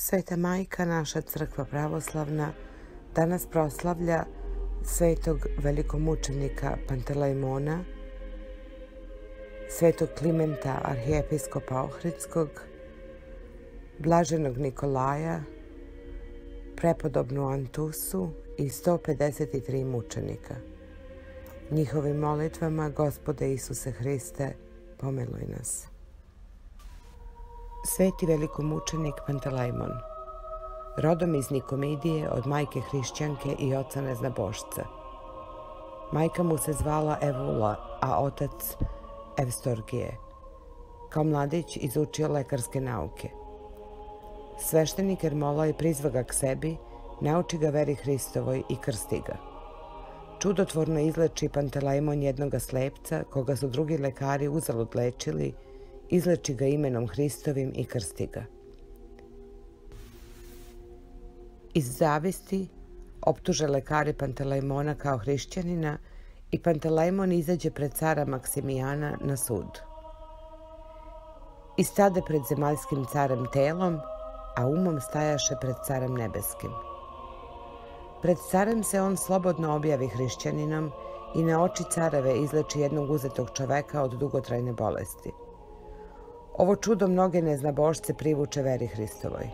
Sveta Majka, naša Crkva Pravoslavna, danas proslavlja Svetog velikomučenika Pantelejmona, Svetog Klimenta Arhijepiskopa Ohridskog, Blaženog Nikolaja, prepodobnu Antusu i 153 mučenika. Njihovim molitvama, Gospode Isuse Hriste, pomiluj nas. Sveti velikomučenik Pantelejmon, rodom iz Nikomidije od majke hrišćanke i oca neznabošca. Majka mu se zvala Evula, a otac Evstorgije. Kao mladić izučio lekarske nauke. Sveštenik Jermolaj prizva ga k sebi, nauči ga veri Hristovoj i krsti ga. Čudotvorno izleči Pantelejmon jednoga slepca, koga su drugi lekari uzalud lečili, izleči ga imenom Hristovim i krsti ga. Iz zavisti optuže lekari Pantelejmona kao hrišćanina i Pantelejmon izađe pred cara Maksimijana na sud. I stade pred zemaljskim carem telom, a umom stajaše pred carem nebeskim. Pred carem se on slobodno objavi hrišćaninom i na oči careve izleči jednog uzetog čoveka od dugotrajne bolesti. Ovo čudo mnoge neznabošce privuče veri Hristovoj.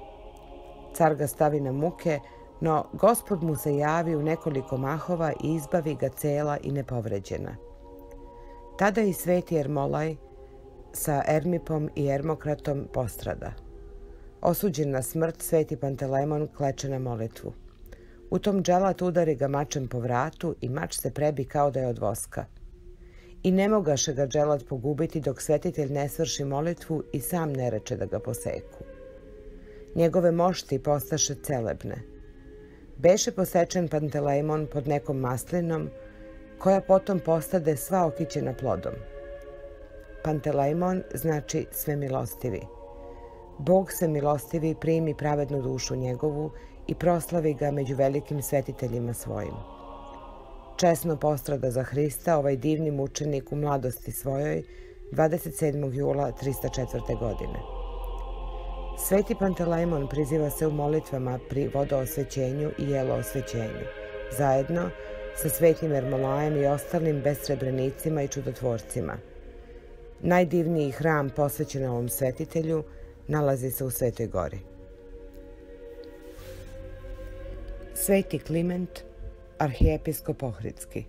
Car ga stavi na muke, no Gospod mu se javi u nekoliko mahova i izbavi ga cela i nepovređena. Tada i sveti Jermolaj sa Ermipom i Ermokratom postrada. Osuđen na smrt, sveti Pantelejmon kleče na molitvu. U tom dželat udari ga mačem po vratu i mač se prebi kao da je od voska. I ne mogaše ga dželat pogubiti dok svetitelj ne svrši molitvu i sam ne reče da ga poseku. Njegove mošti postaše celebne. Beše posečen Pantelejmon pod nekom maslinom, koja potom postade sva okićena plodom. Pantelejmon znači svemilostivi. Bog svemilostivi primi pravednu dušu njegovu i proslavi ga među velikim svetiteljima svojim. Česno postrada za Hrista ovaj divni mučenik u mladosti svojoj 27. jula 304. godine. Sveti Pantelejmon priziva se u molitvama pri vodoosvećenju i jeloosvećenju, zajedno sa svetim Jermolajem i ostalim besrebrenicima i čudotvorcima. Najdivniji hram posvećen ovom svetitelju nalazi se u Svetoj gori. Sveti Kliment Arhijepiskop Ohridski,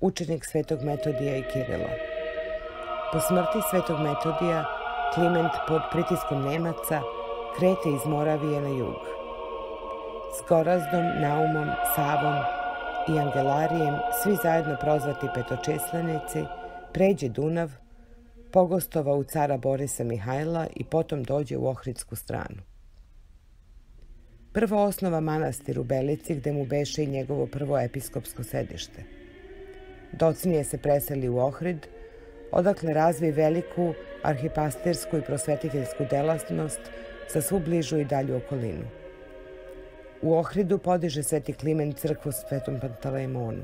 učenik Svetog Metodija i Kirila. Po smrti Svetog Metodija, Kliment pod pritiskom Nemaca krete iz Moravije na jug. S Gorazdom, Naumom, Savom i Angelarijem, svi zajedno prozvati Petočislenici, pređe Dunav, pogostova u cara Borisa Mihajla i potom dođe u Ohridsku stranu. Prvo osnova manastir u Belici, gde mu beše i njegovo prvo episkopsko sedište. Docnije se preseli u Ohrid, odakle razvije veliku arhipastirsku i prosvetiteljsku delatnost za svu bližu i dalju okolinu. U Ohridu podiže sveti Kliment crkvu Svetom Pantelejmonu.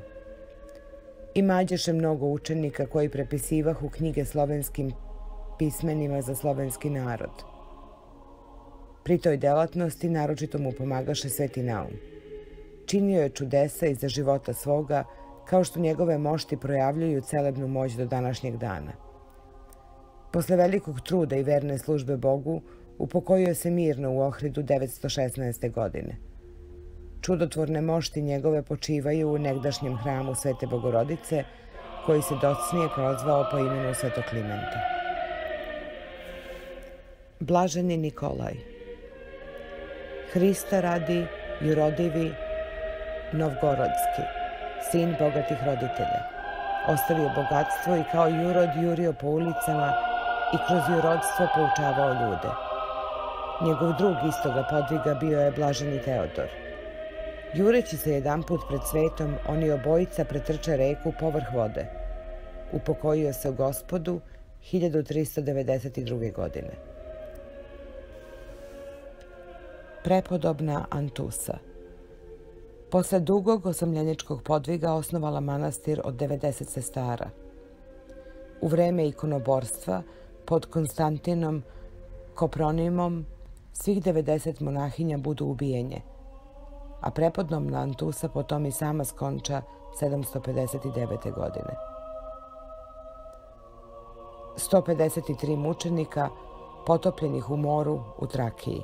I mađeše mnogo učenika koji prepisivahu knjige slovenskim pismenima za slovenski narod. Pri toj delatnosti naročito mu pomagaše sveti Naum. Činio je čudesa iza života svoga, kao što njegove mošti projavljuju celebnu moć do današnjeg dana. Posle velikog truda i verne službe Bogu, upokojio se mirno u Ohridu 916. godine. Čudotvorne mošti njegove počivaju u negdašnjem hramu Svete Bogorodice, koji se docnije prozvao po imenu Svetog Klimenta. Blaženi Nikolaj, Hrista radi jurodivi Novgorodski, sin bogatih roditelja. Ostavio bogatstvo i kao jurod jurio po ulicama i kroz jurodstvo poučavao ljude. Njegov drug istoga podviga bio je Blaženi Teodor. Jureći se jedanput pred svetom, oni obojica pretrče reku povrh vode. Upokojio se u Gospodu 1392. godine. Prepodobna Antusa, posle dugog osamljeničkog podviga, osnovala manastir od 90 sestara. U vreme ikonoborstva pod Konstantinom Kopronimom svih 90 monahinja budu ubijenje, a prepodobna Antusa potom i sama skonča 759. godine. 153 mučenika potopljenih u moru u Trakiji.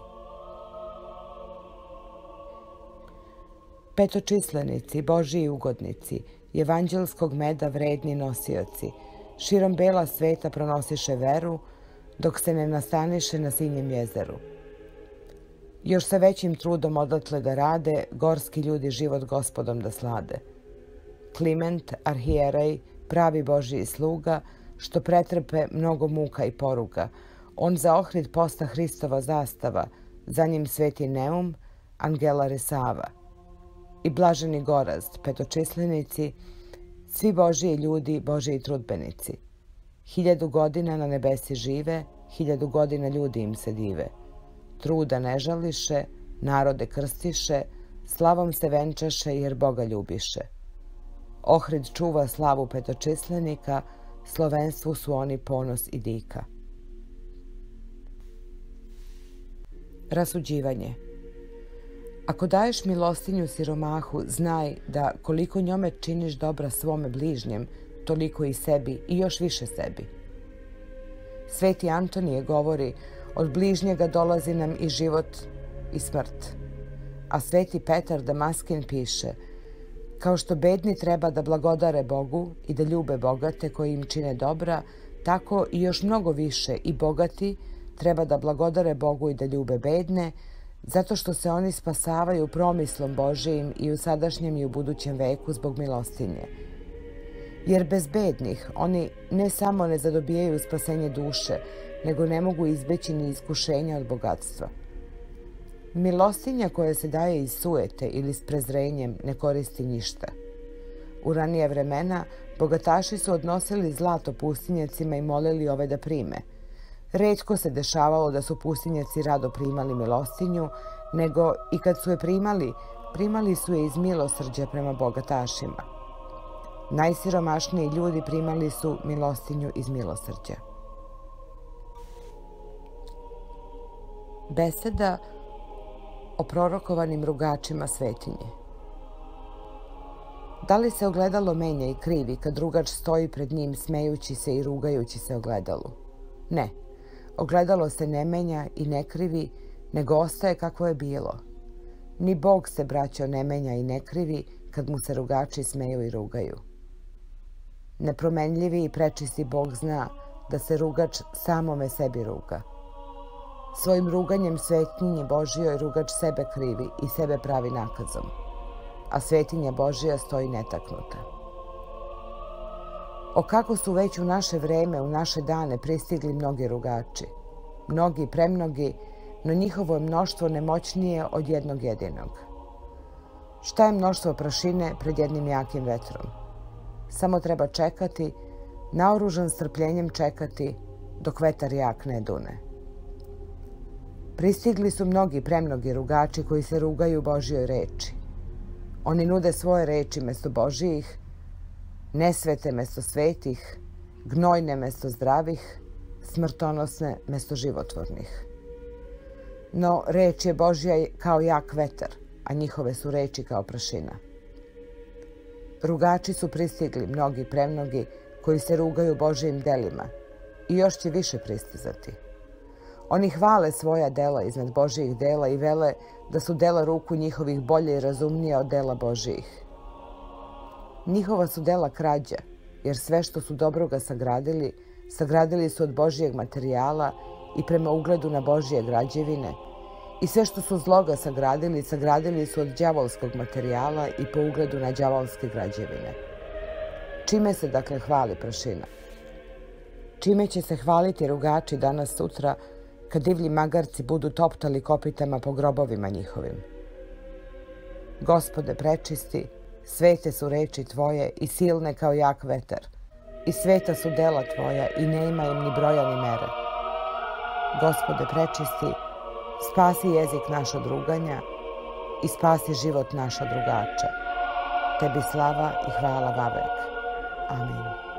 Petočislenici, Božiji ugodnici, evanđelskog meda vredni nosioci, širom bela sveta pronosiše veru, dok se ne nastaniše na Sinjem jezeru. Još sa većim trudom odatle da rade, gorski ljudi život Gospodom da slade. Kliment, arhijerej, pravi Božiji sluga, što pretrpe mnogo muka i poruga. On za Ohrid posta Hristova zastava, za njim sveti Neum, Angelare Sava. I blaženi Gorazd, petočislenici, svi Božiji ljudi, Božiji trudbenici. 1000 godina na nebesi žive, 1000 godina ljudi im se dive. Truda ne žališe, narode krstiše, slavom se venčaše jer Boga ljubiše. Ohrid čuva slavu petočislenika, slovenstvu su oni ponos i dika. Rasuđivanje. Ako daješ milostinju siromahu, znaj da koliko njome činiš dobra svome bližnjem, toliko i sebi i još više sebi. Sveti Antonije govori: od bližnjega dolazi nam i život i smrt. A sveti Petar Damaskin piše: kao što bedni treba da blagodare Bogu i da ljube bogate koji im čine dobra, tako i još mnogo više i bogati treba da blagodare Bogu i da ljube bedne, zato što se oni spasavaju promislom Božijim i u sadašnjem i u budućem veku zbog milostinje. Jer bez bednih oni ne samo ne zadobijaju spasenje duše, nego ne mogu izbeći ni iskušenja od bogatstva. Milostinja koja se daje iz sujete ili s prezrenjem ne koristi ništa. U ranije vremena bogataši su odnosili zlato pustinjacima i molili ove da prime. Retko se dešavalo da su pustinjaci rado primali milostinju, nego i kad su je primali, primali su je iz milosrđa prema bogatašima. Najsiromašniji ljudi primali su milostinju iz milosrđa. Beseda o prorokovanim rugačima svetinje. Da li se ogledalo menja i krivi kad rugač stoji pred njim smejući se i rugajući se ogledalu? Ne. Ogledalo se ne menja i ne krivi, nego ostaje kako je bilo. Ni Bog se, braćo, ne menja i ne krivi kad mu se rugači smeju i rugaju. Nepromenljivi i prečisti Bog zna da se rugač samome sebi ruga. Svojim ruganjem svetinje Božijoj rugač sebe krivi i sebe pravi nakazom, a svetinja Božija stoji netaknuta. O kako su već u naše vreme, u naše dane pristigli mnogi rugači. Mnogi, premnogi, no njihovo je mnoštvo nemoćnije od jednog jedinog. Šta je mnoštvo prašine pred jednim jakim vetrom? Samo treba čekati, naoružan strpljenjem čekati, dok vetar jak ne dune. Pristigli su mnogi, premnogi rugači koji se rugaju Božijoj reči. Oni nude svoje reči mesto Božijih, nesvete mesto svetih, gnojne mesto zdravih, smrtonosne mesto životvornih. No, reč je Božja kao jak vetar, a njihove su reči kao prašina. Rugači su pristigli mnogi, premnogi, koji se rugaju Božijim delima i još će više pristizati. Oni hvale svoja dela iznad Božijih dela i vele da su dela ruku njihovih bolje i razumnije od dela Božijih. Njihova su dela krađa, jer sve što su dobroga sagradili, sagradili su od Božijeg materijala i prema ugledu na Božije građevine, i sve što su zloga sagradili, sagradili su od đavolskog materijala i po ugledu na đavolske građevine. Čime se dakle hvali prašina? Čime će se hvaliti rugači danas sutra, kad divlji magarci budu toptali kopitama po grobovima njihovim? Gospode prečisti, svete su reči Tvoje i silne kao jak vetar, i sveta su dela Tvoja i ne ima im ni broja ni mere. Gospode prečisti, spasi jezik naš od ruganja i spasi život naš od rugača. Tebi slava i hvala vavek. Amin.